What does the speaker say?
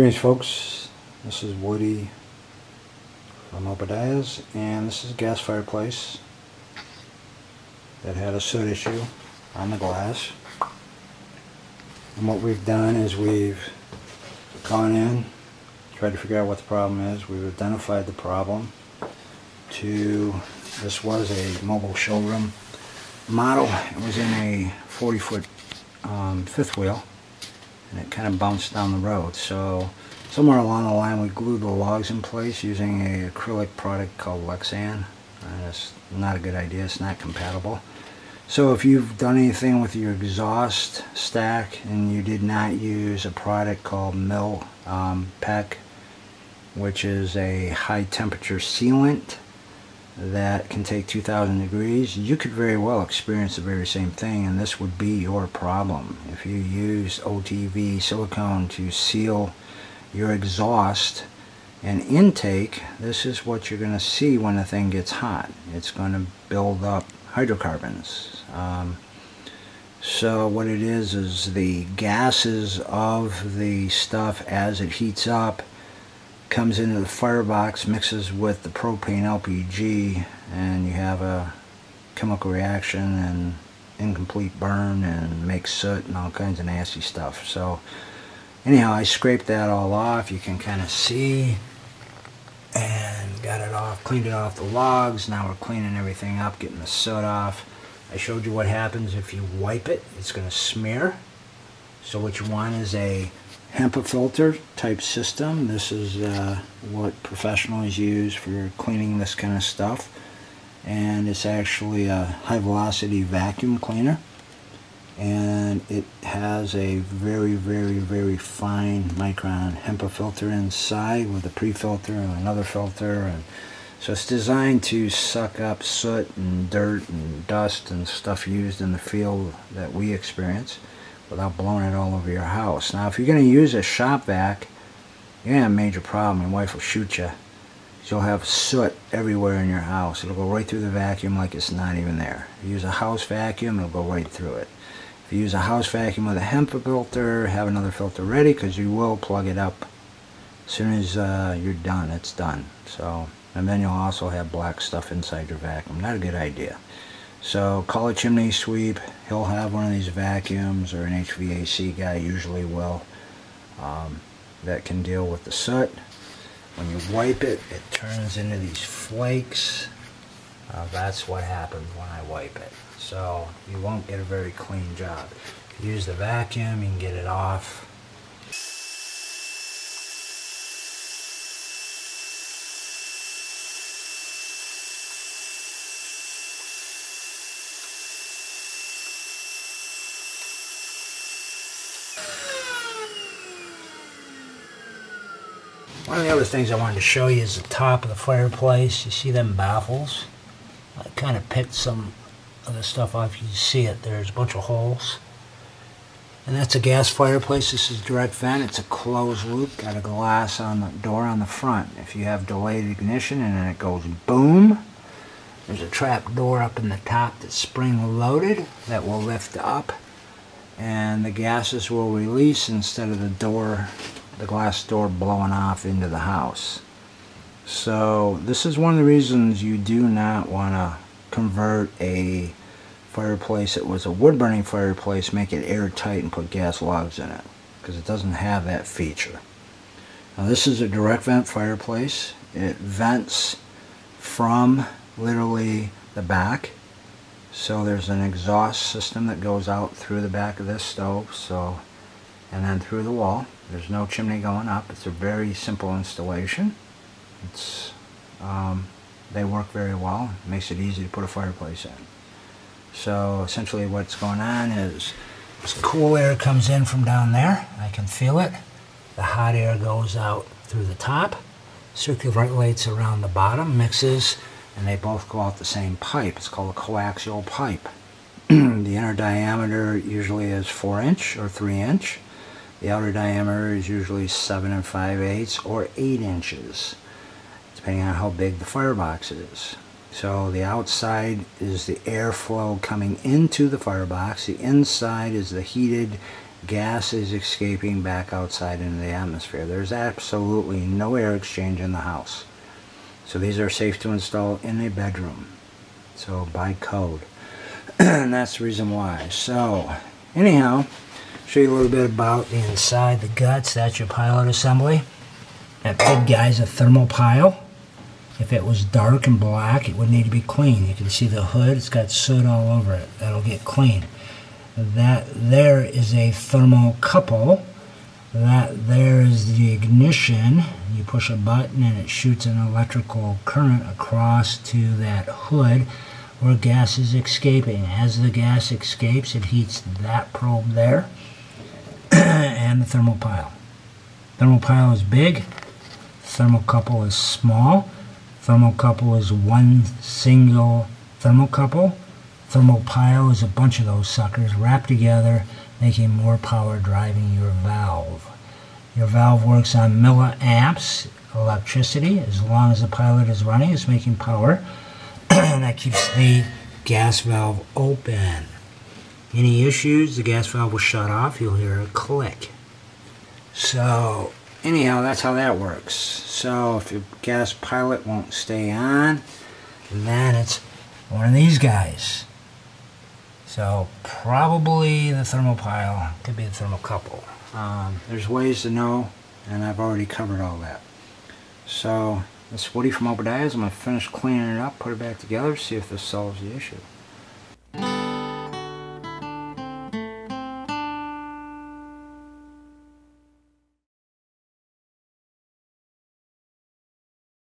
Greetings, folks. This is Woody from Obadiah's, and this is a gas fireplace that had a soot issue on the glass. And what we've done is we've gone in, tried to figure out what the problem is. We've identified the problem to, this was a mobile showroom model. It was in a 40-foot fifth wheel, and it kind of bounced down the road. So somewhere along the line we glued the logs in place using an acrylic product called Lexan. It's not a good idea, it's not compatible. So if you've done anything with your exhaust stack and you did not use a product called Mill Peck, which is a high temperature sealant that can take 2,000 degrees, you could very well experience the very same thing, and this would be your problem. If you use OTV silicone to seal your exhaust and intake, this is what you're going to see when the thing gets hot. It's going to build up hydrocarbons. So what it is the gases of the stuff, as it heats up, comes into the firebox, mixes with the propane LPG, and you have a chemical reaction and incomplete burn and makes soot and all kinds of nasty stuff. So anyhow, I scraped that all off, you can kind of see, and got it off, cleaned it off the logs. Now we're cleaning everything up, getting the soot off. I showed you what happens if you wipe it. It's going to smear. So what you want is a HEPA filter type system. This is what professionals use for cleaning this kind of stuff, and it's actually a high velocity vacuum cleaner, and it has a very, very, very fine micron HEPA filter inside with a pre-filter and another filter, and so it's designed to suck up soot and dirt and dust and stuff used in the field that we experience, without blowing it all over your house. Now if you're going to use a shop vac, you're going to have a major problem. Your wife will shoot you. You'll have soot everywhere in your house. It'll go right through the vacuum like it's not even there. If you use a house vacuum, it'll go right through it. If you use a house vacuum with a HEPA filter, have another filter ready, because you will plug it up as soon as you're done. It's done. So, and then you'll also have black stuff inside your vacuum. Not a good idea. So call a chimney sweep. He'll have one of these vacuums, or an HVAC guy usually will, that can deal with the soot. When you wipe it, it turns into these flakes. That's what happens when I wipe it. So you won't get a very clean job. If you use the vacuum, you can get it off. One of the other things I wanted to show you is the top of the fireplace. You see them baffles? I kind of picked some of the stuff off. You see it, there's a bunch of holes. And that's a gas fireplace. This is direct vent. It's a closed loop. Got a glass on the door on the front. If you have delayed ignition and then it goes boom, there's a trap door up in the top that's spring loaded that will lift up, and the gases will release instead of the door, the glass door, blowing off into the house. So this is one of the reasons you do not want to convert a fireplace that was a wood burning fireplace, make it airtight, and put gas logs in it, because it doesn't have that feature. Now this is a direct vent fireplace. It vents from literally the back, so there's an exhaust system that goes out through the back of this stove, so, and then through the wall. There's no chimney going up. It's a very simple installation. It's they work very well. It makes it easy to put a fireplace in. So essentially what's going on is this cool air comes in from down there. I can feel it. The hot air goes out through the top, circulates around the bottom, mixes, and they both go out the same pipe. It's called a coaxial pipe. The inner diameter usually is 4-inch or 3-inch. The outer diameter is usually 7 5/8 or 8 inches, depending on how big the firebox is. So the outside is the airflow coming into the firebox. The inside is the heated gas is escaping back outside into the atmosphere. There's absolutely no air exchange in the house. So these are safe to install in a bedroom. So by code. And that's the reason why. So anyhow, show you a little bit about the inside, the guts. That's your pilot assembly. That big guy's a thermal pile. If it was dark and black, it would need to be cleaned. You can see the hood, it's got soot all over it. That'll get cleaned. That there is a thermocouple. That there is the ignition. You push a button and it shoots an electrical current across to that hood where gas is escaping. As the gas escapes, it heats that probe there and the thermopile. Thermopile is big, thermocouple is small. Thermocouple is one single thermocouple. Thermopile is a bunch of those suckers wrapped together, making more power driving your valve. Your valve works on milliamps electricity. As long as the pilot is running, it's making power. And that keeps the gas valve open. Any issues, the gas valve will shut off. You'll hear a click. So anyhow, that's how that works. So if your gas pilot won't stay on, then it's one of these guys. So probably the thermopile, could be the thermocouple. There's ways to know, and I've already covered all that. So this is Woody from Obadiah's. I'm going to finish cleaning it up, put it back together, see if this solves the issue.